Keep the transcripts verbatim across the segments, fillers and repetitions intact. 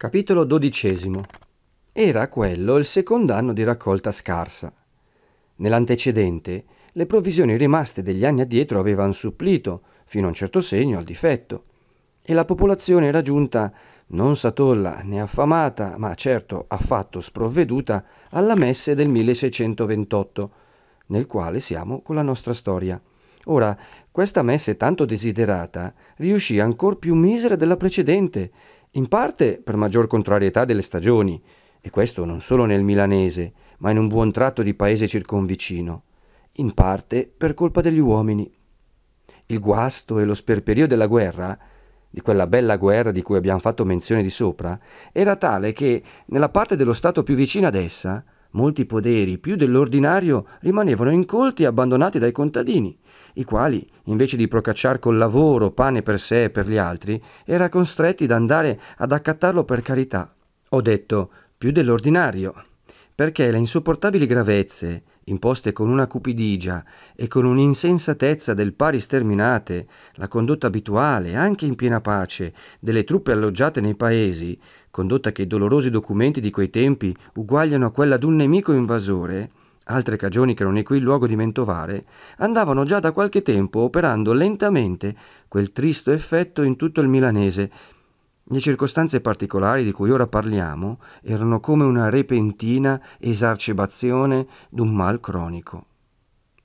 Capitolo dodicesimo. Era quello il secondo anno di raccolta scarsa. Nell'antecedente, le provvisioni rimaste degli anni addietro avevano supplito, fino a un certo segno, al difetto, e la popolazione era giunta, non satolla né affamata, ma certo affatto sprovveduta, alla messe del milleseicentoventotto, nel quale siamo con la nostra storia. Ora, questa messe tanto desiderata riuscì ancor più misera della precedente, in parte per maggior contrarietà delle stagioni, e questo non solo nel milanese, ma in un buon tratto di paese circonvicino, in parte per colpa degli uomini. Il guasto e lo sperperio della guerra, di quella bella guerra di cui abbiamo fatto menzione di sopra, era tale che, nella parte dello Stato più vicina ad essa, molti poderi, più dell'ordinario, rimanevano incolti e abbandonati dai contadini, i quali, invece di procacciar col lavoro pane per sé e per gli altri, era costretti ad andare ad accattarlo per carità. Ho detto, più dell'ordinario, perché le insopportabili gravezze, imposte con una cupidigia e con un'insensatezza del pari sterminate, la condotta abituale, anche in piena pace, delle truppe alloggiate nei paesi, condotta che i dolorosi documenti di quei tempi uguagliano a quella d'un nemico invasore, altre cagioni che non è qui luogo di mentovare, andavano già da qualche tempo operando lentamente quel tristo effetto in tutto il milanese. Le circostanze particolari di cui ora parliamo erano come una repentina esacerbazione d'un mal cronico.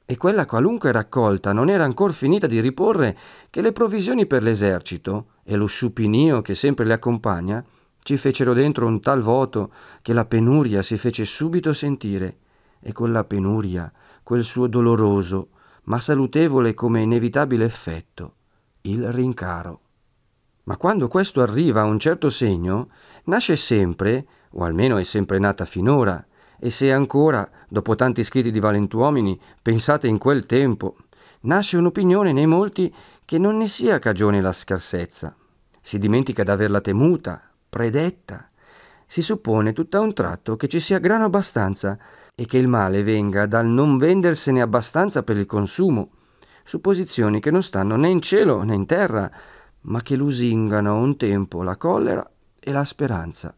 E quella qualunque raccolta non era ancor finita di riporre che le provvisioni per l'esercito e lo sciupinio che sempre le accompagna ci fecero dentro un tal vuoto che la penuria si fece subito sentire, e con la penuria quel suo doloroso ma salutevole come inevitabile effetto, il rincaro. Ma quando questo arriva a un certo segno, nasce sempre, o almeno è sempre nata finora, e se ancora, dopo tanti scritti di valentuomini, pensate in quel tempo, nasce un'opinione nei molti che non ne sia cagione la scarsezza. Si dimentica d'averla temuta, predetta. Si suppone tutt'a un tratto che ci sia grano abbastanza e che il male venga dal non vendersene abbastanza per il consumo, supposizioni che non stanno né in cielo né in terra, ma che lusingano a un tempo la collera e la speranza.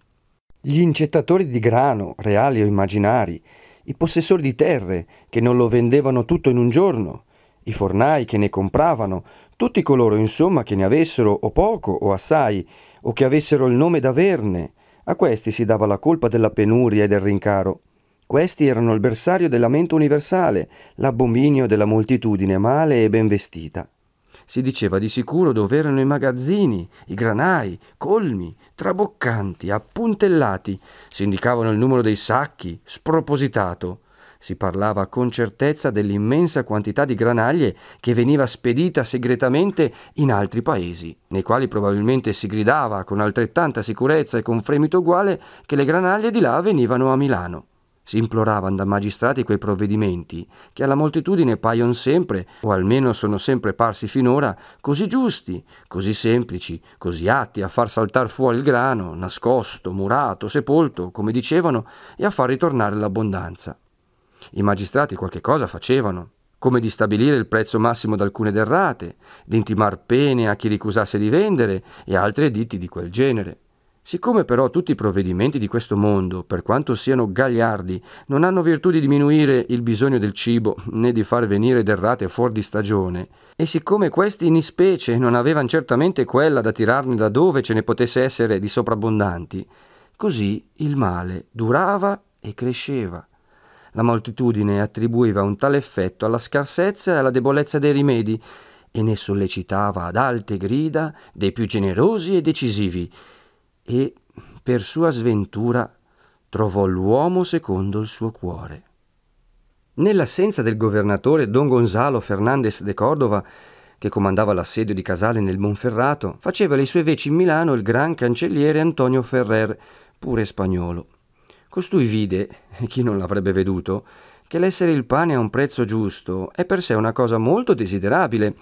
Gli incettatori di grano, reali o immaginari, i possessori di terre che non lo vendevano tutto in un giorno, i fornai che ne compravano, tutti coloro insomma che ne avessero o poco o assai, o che avessero il nome d'averne, a questi si dava la colpa della penuria e del rincaro. Questi erano il bersaglio del lamento universale, l'abominio della moltitudine male e ben vestita. Si diceva di sicuro dov'erano i magazzini, i granai, colmi, traboccanti, appuntellati, si indicavano il numero dei sacchi, spropositato. Si parlava con certezza dell'immensa quantità di granaglie che veniva spedita segretamente in altri paesi, nei quali probabilmente si gridava con altrettanta sicurezza e con fremito uguale che le granaglie di là venivano a Milano. Si imploravano da magistrati quei provvedimenti che alla moltitudine paiono sempre, o almeno sono sempre parsi finora, così giusti, così semplici, così atti a far saltar fuori il grano, nascosto, murato, sepolto, come dicevano, e a far ritornare l'abbondanza. I magistrati qualche cosa facevano, come di stabilire il prezzo massimo d'alcune derrate, di intimar pene a chi ricusasse di vendere e altri editi di quel genere. Siccome però tutti i provvedimenti di questo mondo, per quanto siano gagliardi, non hanno virtù di diminuire il bisogno del cibo né di far venire derrate fuori di stagione, e siccome questi in ispecie non avevano certamente quella da tirarne da dove ce ne potesse essere di sovrabbondanti, così il male durava e cresceva. La moltitudine attribuiva un tale effetto alla scarsezza e alla debolezza dei rimedi, e ne sollecitava ad alte grida dei più generosi e decisivi, e, per sua sventura, trovò l'uomo secondo il suo cuore. Nell'assenza del governatore Don Gonzalo Fernandez de Cordova, che comandava l'assedio di Casale nel Monferrato, faceva le sue veci in Milano il gran cancelliere Antonio Ferrer, pure spagnolo. Costui vide, e chi non l'avrebbe veduto, che l'essere il pane a un prezzo giusto è per sé una cosa molto desiderabile,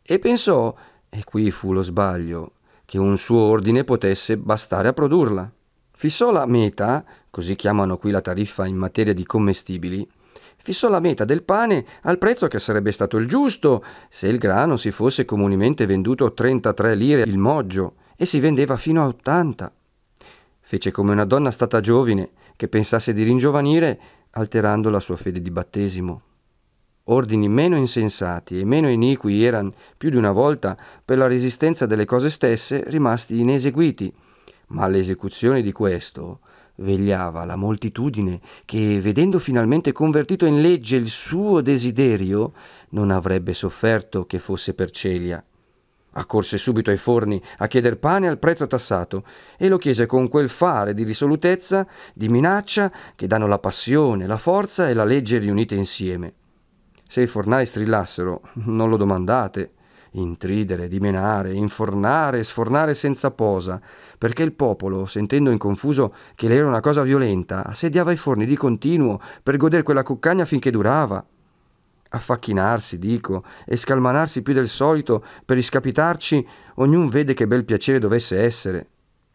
e pensò, e qui fu lo sbaglio, che un suo ordine potesse bastare a produrla. Fissò la meta, così chiamano qui la tariffa in materia di commestibili, fissò la meta del pane al prezzo che sarebbe stato il giusto se il grano si fosse comunemente venduto trentatré lire il moggio e si vendeva fino a ottanta. Fece come una donna stata giovine che pensasse di ringiovanire alterando la sua fede di battesimo. Ordini meno insensati e meno iniqui erano, più di una volta, per la resistenza delle cose stesse, rimasti ineseguiti, ma all'esecuzione di questo vegliava la moltitudine che, vedendo finalmente convertito in legge il suo desiderio, non avrebbe sofferto che fosse per celia. Accorse subito ai forni a chieder pane al prezzo tassato e lo chiese con quel fare di risolutezza, di minaccia, che danno la passione, la forza e la legge riunite insieme. Se i fornai strillassero, non lo domandate. Intridere, dimenare, infornare e sfornare senza posa, perché il popolo, sentendo in confuso che l'era una cosa violenta, assediava i forni di continuo per goder quella cuccagna finché durava. Affacchinarsi, dico, e scalmanarsi più del solito per iscapitarci, ognun vede che bel piacere dovesse essere.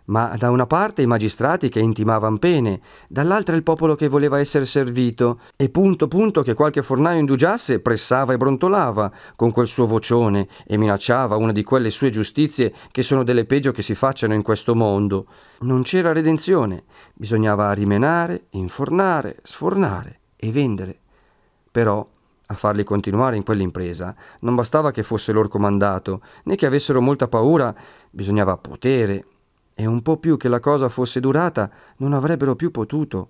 Ma da una parte i magistrati che intimavan pene, dall'altra il popolo che voleva esser servito, e punto punto che qualche fornaio indugiasse pressava e brontolava con quel suo vocione e minacciava una di quelle sue giustizie che sono delle peggio che si facciano in questo mondo. Non c'era redenzione, bisognava rimenare, infornare, sfornare e vendere. Però a farli continuare in quell'impresa non bastava che fosse loro comandato, né che avessero molta paura, bisognava potere, e un po' più che la cosa fosse durata non avrebbero più potuto.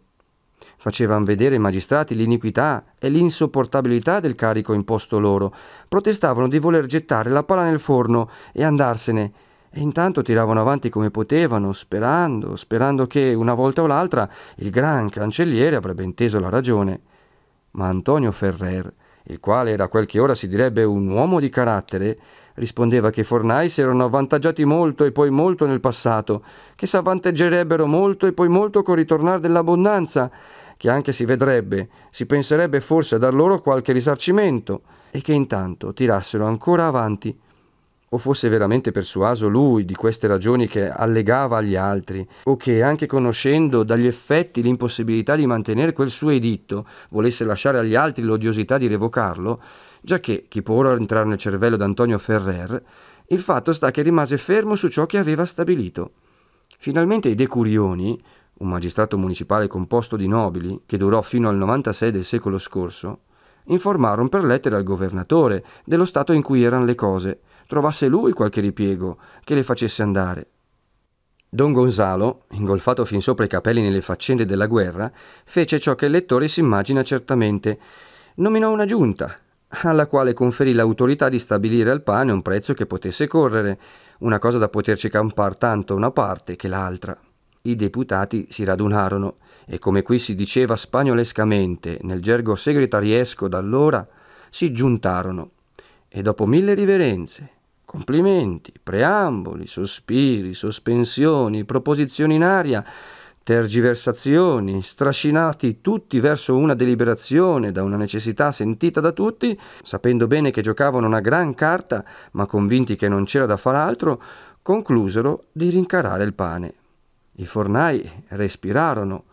Facevan vedere ai magistrati l'iniquità e l'insopportabilità del carico imposto loro, protestavano di voler gettare la pala nel forno e andarsene, e intanto tiravano avanti come potevano, sperando, sperando che, una volta o l'altra, il gran cancelliere avrebbe inteso la ragione. Ma Antonio Ferrer, il quale era quel che ora si direbbe un uomo di carattere, rispondeva che i fornai si erano avvantaggiati molto e poi molto nel passato, che s'avvanteggerebbero molto e poi molto col ritornar dell'abbondanza, che anche si vedrebbe, si penserebbe forse a dar loro qualche risarcimento, e che intanto tirassero ancora avanti. O fosse veramente persuaso lui di queste ragioni che allegava agli altri, o che, anche conoscendo dagli effetti l'impossibilità di mantenere quel suo editto, volesse lasciare agli altri l'odiosità di revocarlo, giacché, chi può ora entrare nel cervello d'Antonio Ferrer, il fatto sta che rimase fermo su ciò che aveva stabilito. Finalmente i decurioni, un magistrato municipale composto di nobili, che durò fino al novantasei del secolo scorso, informarono per lettera al governatore dello stato in cui erano le cose, trovasse lui qualche ripiego che le facesse andare. Don Gonzalo, ingolfato fin sopra i capelli nelle faccende della guerra, fece ciò che il lettore si immagina certamente. Nominò una giunta, alla quale conferì l'autorità di stabilire al pane un prezzo che potesse correre, una cosa da poterci campar tanto una parte che l'altra. I deputati si radunarono e, come qui si diceva spagnolescamente, nel gergo segretariesco d'allora, si giuntarono. E dopo mille riverenze, complimenti, preamboli, sospiri, sospensioni, proposizioni in aria, tergiversazioni, strascinati tutti verso una deliberazione da una necessità sentita da tutti, sapendo bene che giocavano una gran carta, ma convinti che non c'era da far altro, conclusero di rincarare il pane. I fornai respirarono,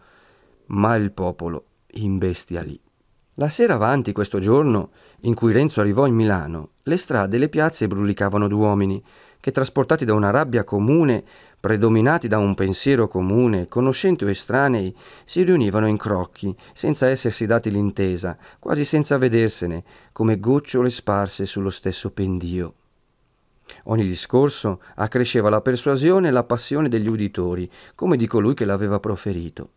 ma il popolo imbestialì. La sera avanti questo giorno, in cui Renzo arrivò in Milano, le strade e le piazze brulicavano d'uomini, che, trasportati da una rabbia comune, predominati da un pensiero comune, conoscenti o estranei, si riunivano in crocchi, senza essersi dati l'intesa, quasi senza vedersene, come gocciole sparse sullo stesso pendio. Ogni discorso accresceva la persuasione e la passione degli uditori, come di colui che l'aveva proferito.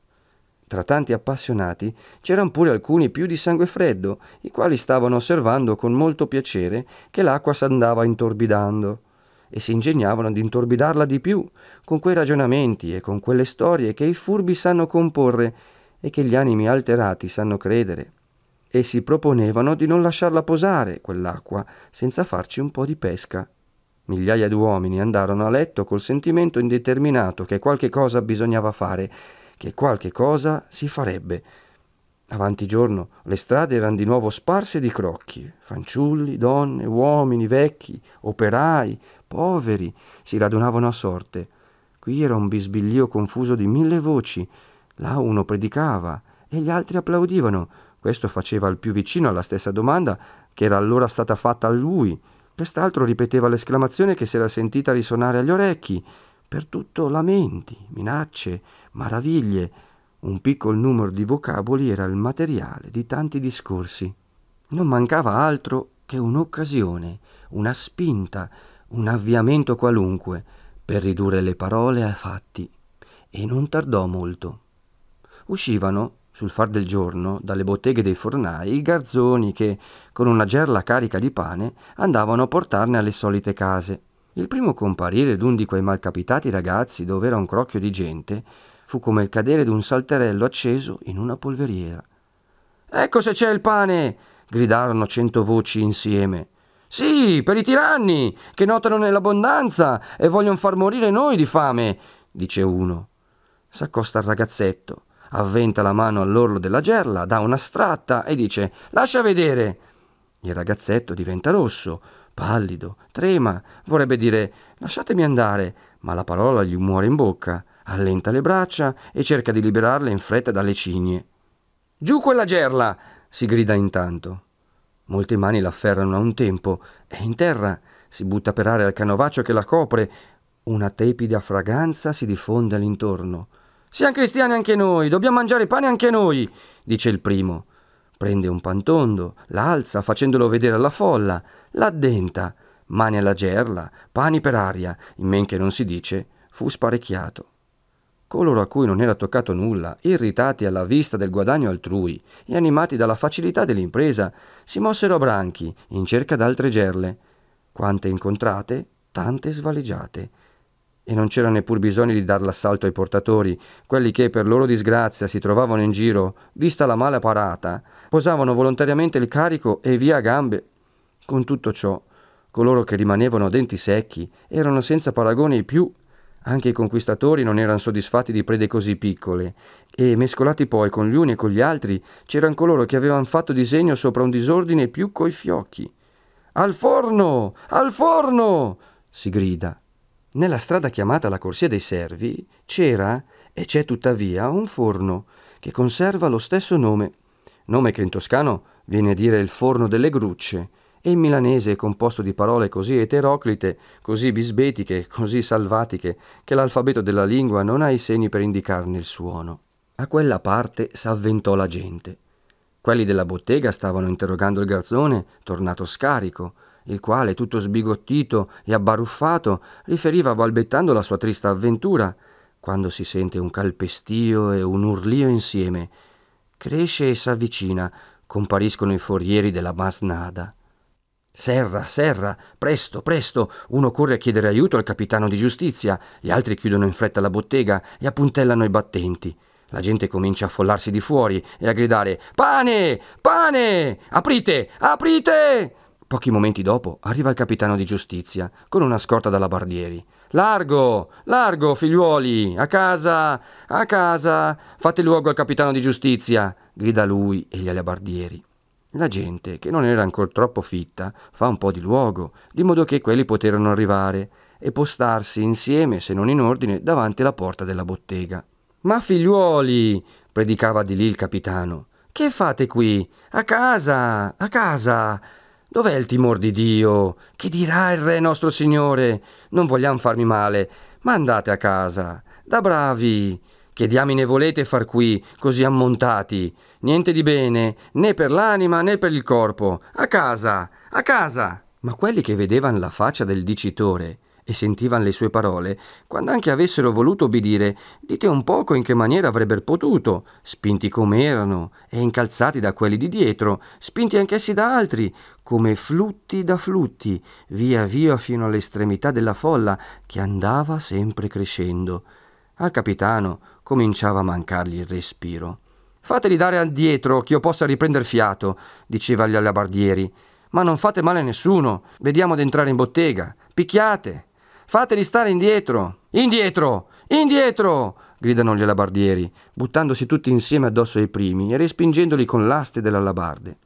Tra tanti appassionati c'eran pure alcuni più di sangue freddo, i quali stavano osservando con molto piacere che l'acqua s'andava intorbidando, e si ingegnavano ad intorbidarla di più con quei ragionamenti e con quelle storie che i furbi sanno comporre e che gli animi alterati sanno credere, e si proponevano di non lasciarla posare, quell'acqua, senza farci un po' di pesca. Migliaia d'uomini andarono a letto col sentimento indeterminato che qualche cosa bisognava fare, che qualche cosa si farebbe. Avanti giorno le strade erano di nuovo sparse di crocchi, fanciulli, donne, uomini, vecchi, operai, poveri, si radunavano a sorte. Qui era un bisbiglio confuso di mille voci, là uno predicava e gli altri applaudivano, questo faceva il più vicino alla stessa domanda che era allora stata fatta a lui, quest'altro ripeteva l'esclamazione che si era sentita risuonare agli orecchi, Per tutto lamenti, minacce, maraviglie. Un piccol numero di vocaboli era il materiale di tanti discorsi. Non mancava altro che un'occasione, una spinta, un avviamento qualunque per ridurre le parole a fatti, e non tardò molto. Uscivano, sul far del giorno, dalle botteghe dei fornai i garzoni che, con una gerla carica di pane, andavano a portarne alle solite case. Il primo comparire d'un di quei malcapitati ragazzi dove era un crocchio di gente fu come il cadere d'un salterello acceso in una polveriera. «Ecco se c'è il pane!» gridarono cento voci insieme. «Sì, per i tiranni, che notano nell'abbondanza e vogliono far morire noi di fame», dice uno. S'accosta al ragazzetto, avventa la mano all'orlo della gerla, dà una stratta e dice «Lascia vedere!». Il ragazzetto diventa rosso, pallido, trema, vorrebbe dire «Lasciatemi andare», ma la parola gli muore in bocca, allenta le braccia e cerca di liberarle in fretta dalle cigne. «Giù quella gerla!» si grida intanto. Molte mani l'afferrano a un tempo, è in terra, si butta per aria al canovaccio che la copre, una tepida fragranza si diffonde all'intorno. «Siamo cristiani anche noi, dobbiamo mangiare pane anche noi», dice il primo. Prende un pantondo, l'alza facendolo vedere alla folla, l'addenta, mani alla gerla, pani per aria, in men che non si dice, fu sparecchiato. Coloro a cui non era toccato nulla, irritati alla vista del guadagno altrui e animati dalla facilità dell'impresa, si mossero a branchi in cerca d'altre gerle. Quante incontrate, tante svaligiate. E non c'era neppur bisogno di dar l'assalto ai portatori, quelli che per loro disgrazia si trovavano in giro, vista la mala parata, posavano volontariamente il carico e via a gambe. Con tutto ciò, coloro che rimanevano a denti secchi erano senza paragone i più. Anche i conquistatori non erano soddisfatti di prede così piccole, e mescolati poi con gli uni e con gli altri c'erano coloro che avevano fatto disegno sopra un disordine più coi fiocchi. «Al forno! Al forno!» si grida. Nella strada chiamata la corsia dei servi c'era, e c'è tuttavia, un forno che conserva lo stesso nome, nome che in toscano viene a dire il forno delle grucce, e il milanese è composto di parole così eteroclite, così bisbetiche, così salvatiche, che l'alfabeto della lingua non ha i segni per indicarne il suono. A quella parte s'avventò la gente. Quelli della bottega stavano interrogando il garzone, tornato scarico, il quale, tutto sbigottito e abbaruffato, riferiva balbettando la sua trista avventura, quando si sente un calpestio e un urlio insieme. Cresce e s'avvicina, compariscono i forieri della masnada. «Serra, serra, presto, presto!» Uno corre a chiedere aiuto al capitano di giustizia, gli altri chiudono in fretta la bottega e appuntellano i battenti. La gente comincia a affollarsi di fuori e a gridare «Pane! Pane! Aprite! Aprite!» Pochi momenti dopo arriva il capitano di giustizia con una scorta d'alabardieri. «Largo! Largo, figliuoli! A casa! A casa! Fate luogo al capitano di giustizia!» grida lui e gli alabardieri. La gente, che non era ancora troppo fitta, fa un po' di luogo, di modo che quelli poterono arrivare e postarsi insieme, se non in ordine, davanti alla porta della bottega. «Ma figliuoli!» predicava di lì il capitano. «Che fate qui? A casa! A casa! Dov'è il timor di Dio? Che dirà il re nostro Signore? Non vogliamo farmi male, ma andate a casa! Da bravi! Che diamine volete far qui, così ammontati? Niente di bene, né per l'anima né per il corpo. A casa, a casa!» Ma quelli che vedevano la faccia del dicitore e sentivano le sue parole, quando anche avessero voluto obbedire, dite un poco in che maniera avrebbero potuto, spinti com'erano e incalzati da quelli di dietro, spinti anch'essi da altri, come flutti da flutti, via via fino all'estremità della folla che andava sempre crescendo. Al capitano cominciava a mancargli il respiro. «Fateli dare addietro che io possa riprender fiato», diceva agli alabardieri. «Ma non fate male a nessuno, vediamo d'entrare in bottega. Picchiate! Fateli stare indietro! Indietro! Indietro!» gridano gli alabardieri, buttandosi tutti insieme addosso ai primi e respingendoli con l'aste dell'alabarde.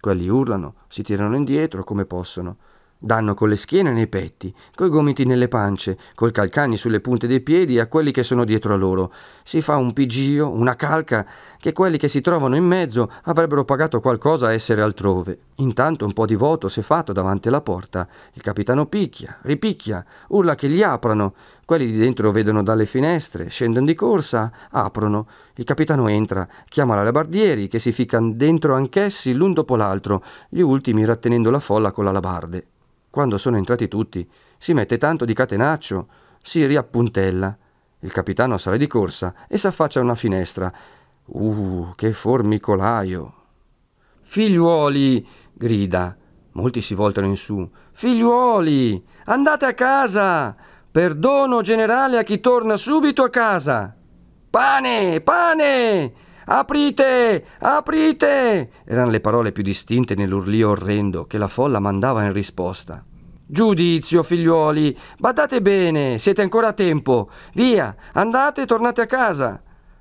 Quelli urlano, si tirano indietro come possono. Danno con le schiene nei petti, coi gomiti nelle pance, coi calcagni sulle punte dei piedi a quelli che sono dietro a loro. Si fa un pigio, una calca, che quelli che si trovano in mezzo avrebbero pagato qualcosa a essere altrove. Intanto un po' di voto s'è fatto davanti alla porta. Il capitano picchia, ripicchia, urla che gli aprano. Quelli di dentro vedono dalle finestre, scendono di corsa, aprono. Il capitano entra, chiama l'alabardieri, che si ficcan dentro anch'essi l'un dopo l'altro, gli ultimi rattenendo la folla con l'alabarde. Quando sono entrati tutti, si mette tanto di catenaccio, si riappuntella. Il capitano sale di corsa e s'affaccia a una finestra. Uh, che formicolaio! Figliuoli! Grida. Molti si voltano in su. Figliuoli! Andate a casa! Perdono generale a chi torna subito a casa! Pane! Pane! «Aprite! Aprite!» erano le parole più distinte nell'urlio orrendo che la folla mandava in risposta. «Giudizio, figliuoli! Badate bene! Siete ancora a tempo! Via! Andate e tornate a casa!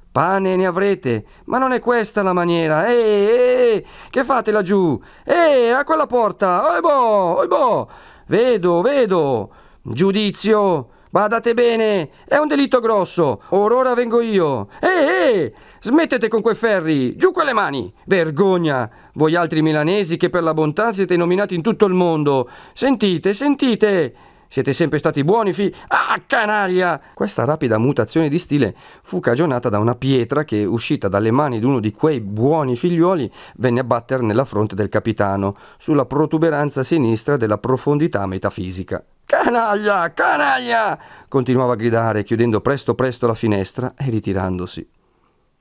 Pane ne avrete! Ma non è questa la maniera! Eeeh! Che fate laggiù? Eeeh! A quella porta! Oibò! Oibò! Vedo! Vedo! Giudizio! Badate bene! È un delitto grosso! Or ora vengo io! Eeeh! Smettete con quei ferri! Giù quelle mani! Vergogna! Voi altri milanesi che per la bontà siete nominati in tutto il mondo! Sentite, sentite! Siete sempre stati buoni fi... Ah, canaglia! Questa rapida mutazione di stile fu cagionata da una pietra che, uscita dalle mani di uno di quei buoni figliuoli, venne a batter nella fronte del capitano, sulla protuberanza sinistra della profondità metafisica. «Canaglia! Canaglia!» continuava a gridare, chiudendo presto presto la finestra e ritirandosi.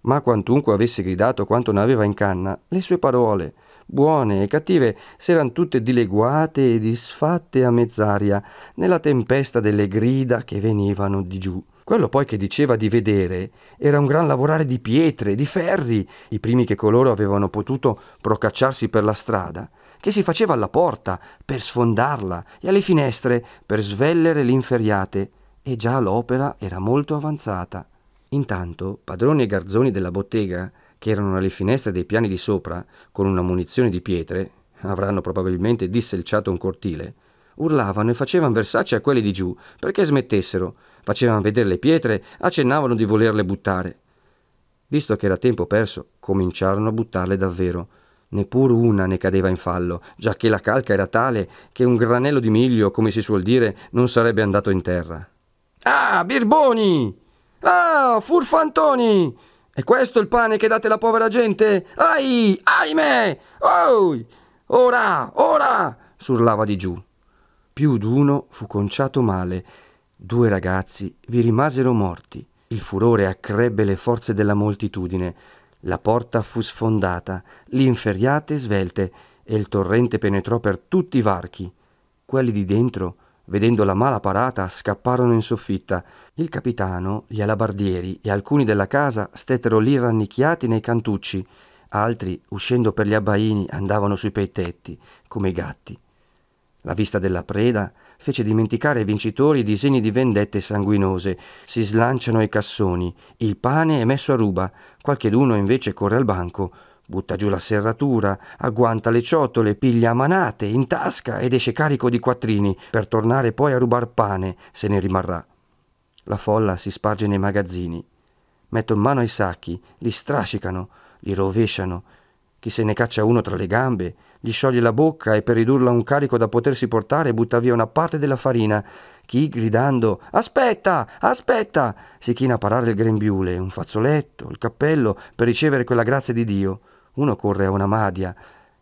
Ma quantunque avesse gridato quanto ne aveva in canna, le sue parole, buone e cattive, s'eran tutte dileguate e disfatte a mezz'aria nella tempesta delle grida che venivano di giù. Quello poi che diceva di vedere era un gran lavorare di pietre, di ferri, i primi che coloro avevano potuto procacciarsi per la strada, che si faceva alla porta per sfondarla e alle finestre per svellere l'inferriate, e già l'opera era molto avanzata. Intanto padroni e garzoni della bottega, che erano alle finestre dei piani di sopra, con una munizione di pietre, avranno probabilmente disselciato un cortile, urlavano e facevano versacci a quelli di giù perché smettessero, facevano vedere le pietre, accennavano di volerle buttare. Visto che era tempo perso, cominciarono a buttarle davvero. Neppur una ne cadeva in fallo, giacché la calca era tale che un granello di miglio, come si suol dire, non sarebbe andato in terra. «Ah, birboni! Ah, furfantoni! È questo il pane che date alla povera gente? Ai, ahimè! Oh! Ora, ora!» s'urlava di giù. Più d'uno fu conciato male. Due ragazzi vi rimasero morti. Il furore accrebbe le forze della moltitudine. La porta fu sfondata, l'inferriate svelte, e il torrente penetrò per tutti i varchi. Quelli di dentro, vedendo la mala parata, scapparono in soffitta. Il capitano, gli alabardieri e alcuni della casa stettero lì rannicchiati nei cantucci. Altri, uscendo per gli abbaini, andavano sui pettetti, come i gatti. La vista della preda fece dimenticare ai vincitori i disegni di vendette sanguinose. Si slanciano i cassoni, il pane è messo a ruba, qualcheduno invece corre al banco, butta giù la serratura, agguanta le ciotole, piglia a manate in tasca ed esce carico di quattrini, per tornare poi a rubar pane, se ne rimarrà. La folla si sparge nei magazzini, mettono mano ai sacchi, li strascicano, li rovesciano. Chi se ne caccia uno tra le gambe, gli scioglie la bocca e, per ridurla a un carico da potersi portare, butta via una parte della farina. Chi, gridando «Aspetta! Aspetta!», si china a parare il grembiule, un fazzoletto, il cappello, per ricevere quella grazia di Dio. Uno corre a una madia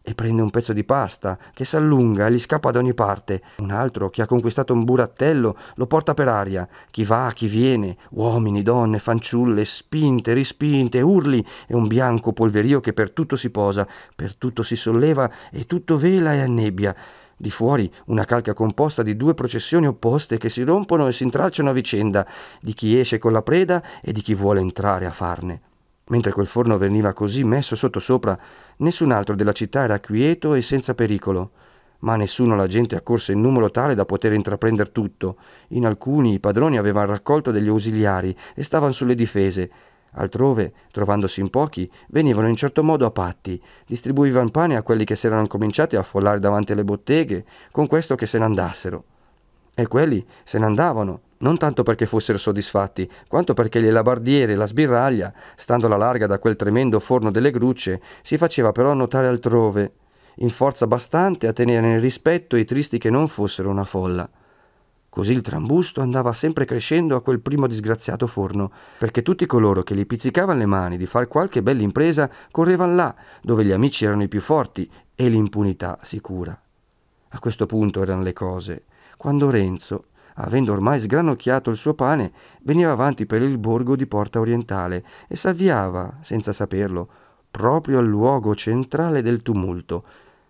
e prende un pezzo di pasta che s'allunga e gli scappa da ogni parte. Un altro, che ha conquistato un burattello, lo porta per aria. Chi va, chi viene, uomini, donne, fanciulle, spinte, rispinte, urli, e un bianco polverio che per tutto si posa, per tutto si solleva e tutto vela e annebbia. Di fuori una calca composta di due processioni opposte che si rompono e si intralciano a vicenda, di chi esce con la preda e di chi vuole entrare a farne. Mentre quel forno veniva così messo sottosopra, nessun altro della città era quieto e senza pericolo, ma nessuno la gente accorse in numero tale da poter intraprendere tutto. In alcuni i padroni avevano raccolto degli ausiliari e stavano sulle difese, Altrove, trovandosi in pochi, venivano in certo modo a patti, distribuivano pane a quelli che si erano cominciati a affollare davanti alle botteghe, con questo che se ne andassero. E quelli se ne andavano, non tanto perché fossero soddisfatti, quanto perché le labardiere e la sbirraglia, stando alla larga da quel tremendo forno delle grucce, si faceva però notare altrove, in forza bastante a tenere nel rispetto i tristi che non fossero una folla. Così il trambusto andava sempre crescendo a quel primo disgraziato forno, perché tutti coloro che gli pizzicavano le mani di far qualche bella impresa correvano là, dove gli amici erano i più forti e l'impunità sicura. A questo punto erano le cose, quando Renzo, avendo ormai sgranocchiato il suo pane, veniva avanti per il borgo di Porta Orientale e s'avviava, senza saperlo, proprio al luogo centrale del tumulto.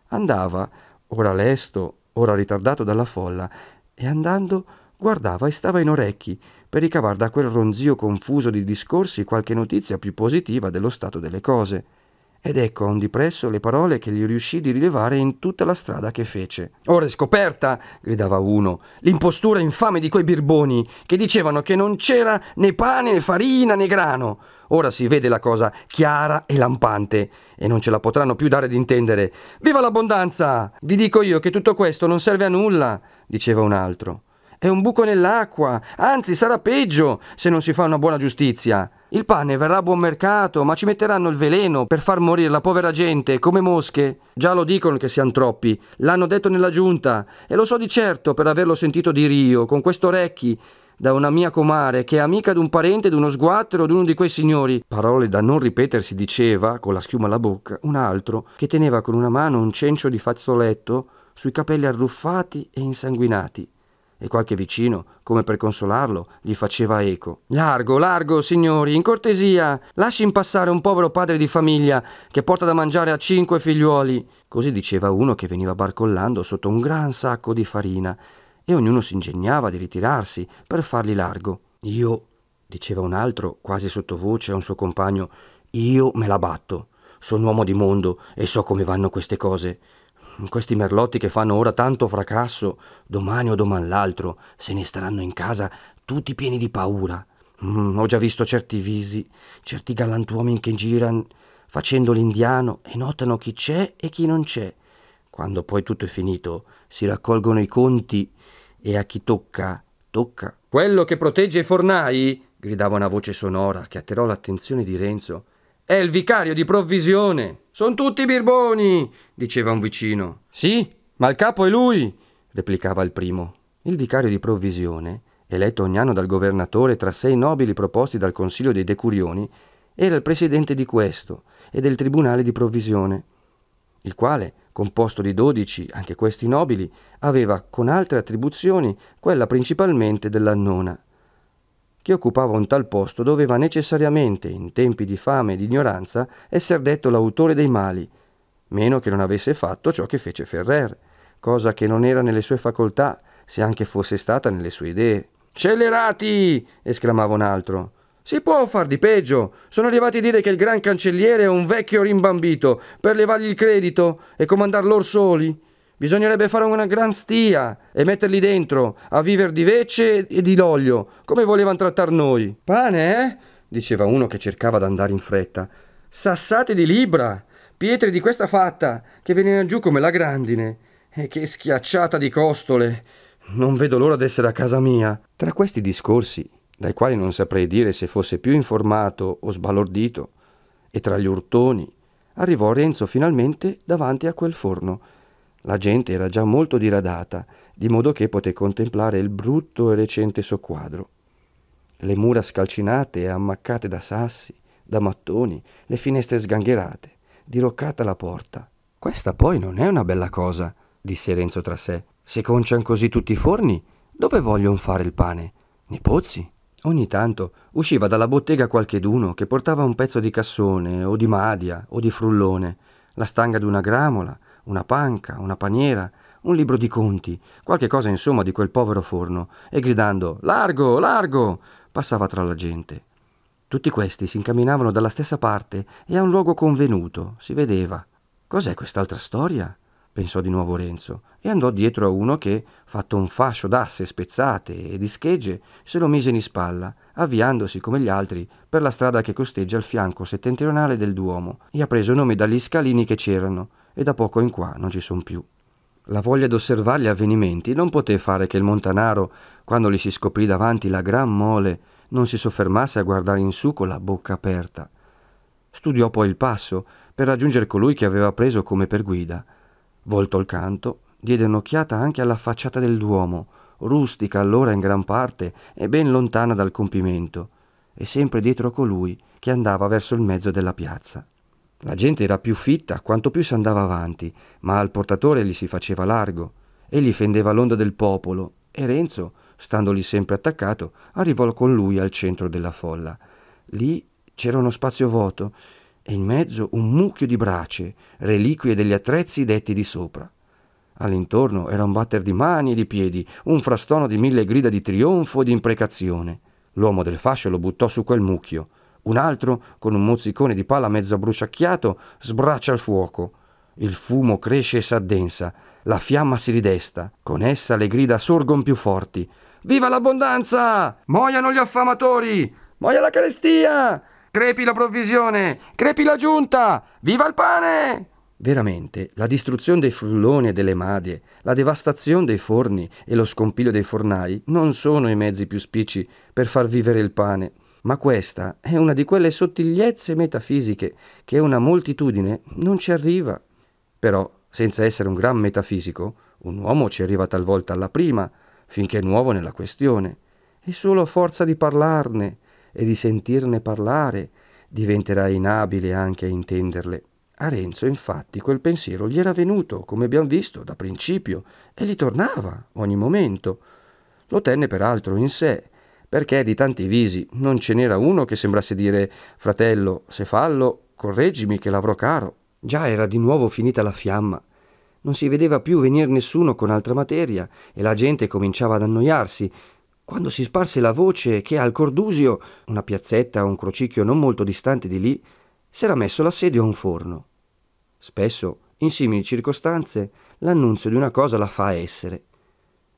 Andava, ora lesto, ora ritardato dalla folla, e andando guardava e stava in orecchi per ricavar da quel ronzio confuso di discorsi qualche notizia più positiva dello stato delle cose. Ed ecco a un dipresso le parole che gli riuscì di rilevare in tutta la strada che fece. «Ora è scoperta!» gridava uno. «L'impostura infame di quei birboni che dicevano che non c'era né pane né farina né grano! Ora si vede la cosa chiara e lampante e non ce la potranno più dare d'intendere. Viva l'abbondanza! Vi dico io che tutto questo non serve a nulla!» diceva un altro. «È un buco nell'acqua, anzi sarà peggio se non si fa una buona giustizia. Il pane verrà a buon mercato, ma ci metteranno il veleno per far morire la povera gente come mosche. Già lo dicono che siano troppi, l'hanno detto nella giunta e lo so di certo per averlo sentito di Rio con questo orecchi da una mia comare che è amica d'un parente d'uno sguattero d'uno di quei signori». Parole da non ripetersi, diceva con la schiuma alla bocca un altro che teneva con una mano un cencio di fazzoletto sui capelli arruffati e insanguinati, e qualche vicino, come per consolarlo, gli faceva eco. «Largo, largo, signori, in cortesia, lasci passare un povero padre di famiglia che porta da mangiare a cinque figliuoli». Così diceva uno che veniva barcollando sotto un gran sacco di farina, e ognuno si ingegnava di ritirarsi per fargli largo. «Io», diceva un altro, quasi sottovoce a un suo compagno, «io me la batto, sono uomo di mondo e so come vanno queste cose. Questi merlotti che fanno ora tanto fracasso, domani o doman l'altro se ne staranno in casa tutti pieni di paura. Mm, ho già visto certi visi, certi galantuomini che girano facendo l'indiano e notano chi c'è e chi non c'è. Quando poi tutto è finito si raccolgono i conti e a chi tocca, tocca». «Quello che protegge i fornai», gridava una voce sonora che attirò l'attenzione di Renzo, «è il vicario di provvisione. Sono tutti birboni», diceva un vicino. «Sì, ma il capo è lui», replicava il primo. Il vicario di provvisione, eletto ogni anno dal governatore tra sei nobili proposti dal Consiglio dei Decurioni, era il presidente di questo e del tribunale di provvisione, il quale, composto di dodici, anche questi nobili, aveva con altre attribuzioni quella principalmente dell'annona. Chi occupava un tal posto doveva necessariamente, in tempi di fame e di ignoranza, esser detto l'autore dei mali, meno che non avesse fatto ciò che fece Ferrer, cosa che non era nelle sue facoltà, se anche fosse stata nelle sue idee. «Scellerati!» esclamava un altro. «Si può far di peggio. Sono arrivati a dire che il gran cancelliere è un vecchio rimbambito per levargli il credito e comandar lor soli. Bisognerebbe fare una gran stia e metterli dentro a viver di vece e di l'olio, come volevano trattar noi». «Pane, eh?» diceva uno che cercava d'andare in fretta. «Sassate di libra, pietre di questa fatta, che venivano giù come la grandine. E che schiacciata di costole! Non vedo l'ora d'essere a casa mia». Tra questi discorsi, dai quali non saprei dire se fosse più informato o sbalordito, e tra gli urtoni, arrivò Renzo finalmente davanti a quel forno. La gente era già molto diradata, di modo che poté contemplare il brutto e recente soqquadro. Le mura scalcinate e ammaccate da sassi, da mattoni, le finestre sgangherate, diroccata la porta. «Questa poi non è una bella cosa», disse Renzo tra sé. «Se concian così tutti i forni, dove vogliono fare il pane? Nei pozzi?» Ogni tanto usciva dalla bottega qualcheduno che portava un pezzo di cassone o di madia o di frullone, la stanga d'una gramola, una panca, una paniera, un libro di conti, qualche cosa insomma di quel povero forno, e gridando «Largo, largo!» passava tra la gente. Tutti questi si incamminavano dalla stessa parte e a un luogo convenuto, si vedeva. «Cos'è quest'altra storia?» pensò di nuovo Renzo, e andò dietro a uno che, fatto un fascio d'asse spezzate e di schegge, se lo mise in spalla, avviandosi come gli altri per la strada che costeggia il fianco settentrionale del Duomo, e ha preso nome dagli scalini che c'erano, e da poco in qua non ci son più. La voglia d'osservar gli avvenimenti non poté fare che il montanaro, quando gli si scoprì davanti la gran mole, non si soffermasse a guardare in su con la bocca aperta. Studiò poi il passo per raggiungere colui che aveva preso come per guida. Voltò il canto, diede un'occhiata anche alla facciata del Duomo, rustica allora in gran parte e ben lontana dal compimento, e sempre dietro colui che andava verso il mezzo della piazza. La gente era più fitta quanto più si andava avanti, ma al portatore gli si faceva largo. Egli fendeva l'onda del popolo e Renzo, standogli sempre attaccato, arrivò con lui al centro della folla. Lì c'era uno spazio vuoto e in mezzo un mucchio di brace, reliquie degli attrezzi detti di sopra. All'intorno era un batter di mani e di piedi, un frastono di mille grida di trionfo e di imprecazione. L'uomo del fascio lo buttò su quel mucchio. Un altro, con un mozzicone di pala mezzo abbruciacchiato, sbraccia il fuoco. Il fumo cresce e s'addensa. La fiamma si ridesta. Con essa le grida sorgon più forti. «Viva l'abbondanza! Muoiano gli affamatori! Muoia la carestia! Crepi la provvisione! Crepi la giunta! Viva il pane!» Veramente, la distruzione dei frulloni e delle madie, la devastazione dei forni e lo scompiglio dei fornai non sono i mezzi più spicci per far vivere il pane, ma questa è una di quelle sottigliezze metafisiche che una moltitudine non ci arriva. Però, senza essere un gran metafisico, un uomo ci arriva talvolta alla prima, finché è nuovo nella questione, e solo a forza di parlarne e di sentirne parlare diventerà inabile anche a intenderle. A Renzo, infatti, quel pensiero gli era venuto, come abbiamo visto, da principio, e gli tornava ogni momento. Lo tenne peraltro in sé, perché di tanti visi non ce n'era uno che sembrasse dire «Fratello, se fallo, correggimi che l'avrò caro». Già era di nuovo finita la fiamma. Non si vedeva più venir nessuno con altra materia e la gente cominciava ad annoiarsi, quando si sparse la voce che al Cordusio, una piazzetta a un crocicchio non molto distante di lì, s'era messo l'assedio a un forno. Spesso, in simili circostanze, l'annunzio di una cosa la fa essere.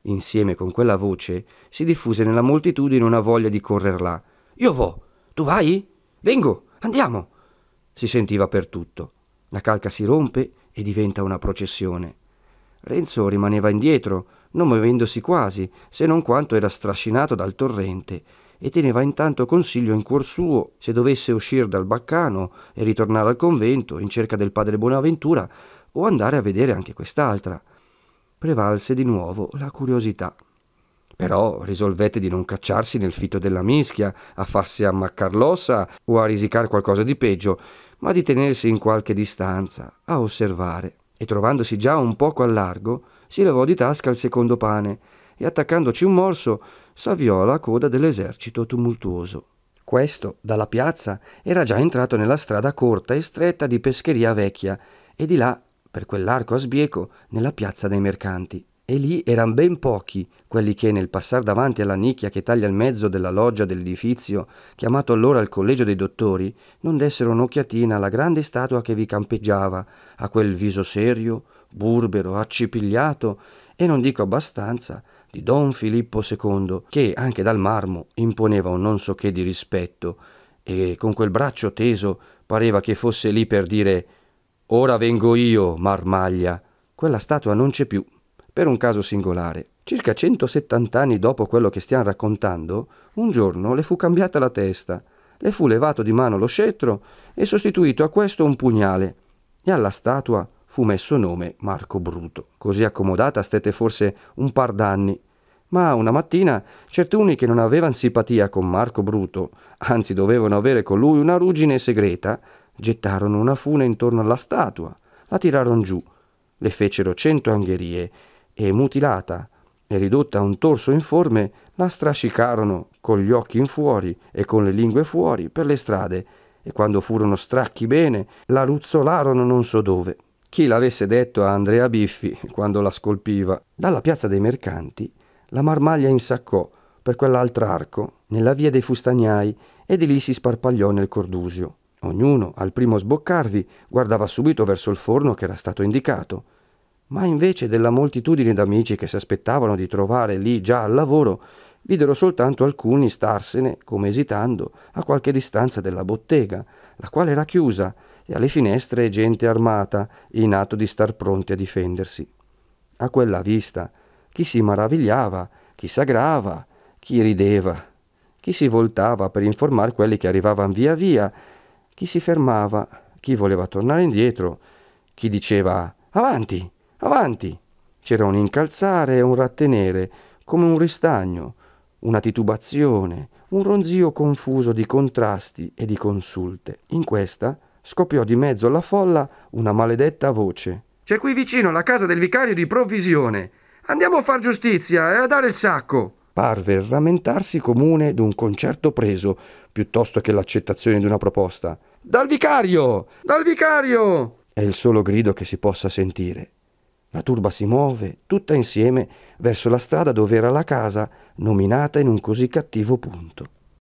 Insieme con quella voce si diffuse nella moltitudine una voglia di correr là. «Io vo! Tu vai? Vengo! Andiamo!» Si sentiva per tutto. La calca si rompe e diventa una processione. Renzo rimaneva indietro, non muovendosi quasi, se non quanto era strascinato dal torrente, e teneva intanto consiglio in cuor suo se dovesse uscir dal baccano e ritornare al convento in cerca del padre Bonaventura o andare a vedere anche quest'altra. Prevalse di nuovo la curiosità. Però risolvette di non cacciarsi nel fitto della mischia, a farsi ammaccar l'ossa o a risicare qualcosa di peggio, ma di tenersi in qualche distanza, a osservare. E trovandosi già un poco al largo, si levò di tasca il secondo pane e attaccandoci un morso s'avviò alla coda dell'esercito tumultuoso. Questo, dalla piazza, era già entrato nella strada corta e stretta di Pescheria Vecchia e di là, per quell'arco a sbieco, nella piazza dei mercanti. E lì eran ben pochi quelli che, nel passar davanti alla nicchia che taglia il mezzo della loggia dell'edifizio, chiamato allora il Collegio dei Dottori, non dessero un'occhiatina alla grande statua che vi campeggiava, a quel viso serio, burbero, accipigliato, e non dico abbastanza, di Don Filippo secondo, che anche dal marmo imponeva un non so che di rispetto, e con quel braccio teso pareva che fosse lì per dire «Ora vengo io, marmaglia». Quella statua non c'è più, per un caso singolare. Circa centosettanta anni dopo quello che stiamo raccontando, un giorno le fu cambiata la testa, le fu levato di mano lo scettro e sostituito a questo un pugnale, e alla statua fu messo nome Marco Bruto. Così accomodata stette forse un par d'anni, ma una mattina certuni che non avevano simpatia con Marco Bruto, anzi dovevano avere con lui una ruggine segreta, gettarono una fune intorno alla statua, la tirarono giù, le fecero cento angherie e, mutilata e ridotta a un torso informe, la strascicarono con gli occhi in fuori e con le lingue fuori per le strade, e quando furono stracchi bene la ruzzolarono non so dove. Chi l'avesse detto a Andrea Biffi quando la scolpiva? Dalla piazza dei mercanti la marmaglia insaccò per quell'altro arco nella via dei Fustagnai e di lì si sparpagliò nel Cordusio. Ognuno, al primo sboccarvi, guardava subito verso il forno che era stato indicato. Ma invece della moltitudine d'amici che si aspettavano di trovare lì già al lavoro, videro soltanto alcuni starsene, come esitando, a qualche distanza dalla bottega, la quale era chiusa, e alle finestre gente armata, in atto di star pronti a difendersi. A quella vista, chi si maravigliava, chi s'aggrava, chi rideva, chi si voltava per informare quelli che arrivavano via via, chi si fermava, chi voleva tornare indietro, chi diceva «Avanti! Avanti!». C'era un incalzare e un rattenere, come un ristagno, una titubazione, un ronzio confuso di contrasti e di consulte. In questa scoppiò di mezzo alla folla una maledetta voce. «C'è qui vicino la casa del vicario di provvisione. Andiamo a far giustizia e a dare il sacco!». Parve rammentarsi comune d'un concerto preso, piuttosto che l'accettazione di una proposta. «Dal vicario! Dal vicario!» È il solo grido che si possa sentire. La turba si muove, tutta insieme, verso la strada dove era la casa, nominata in un così cattivo punto.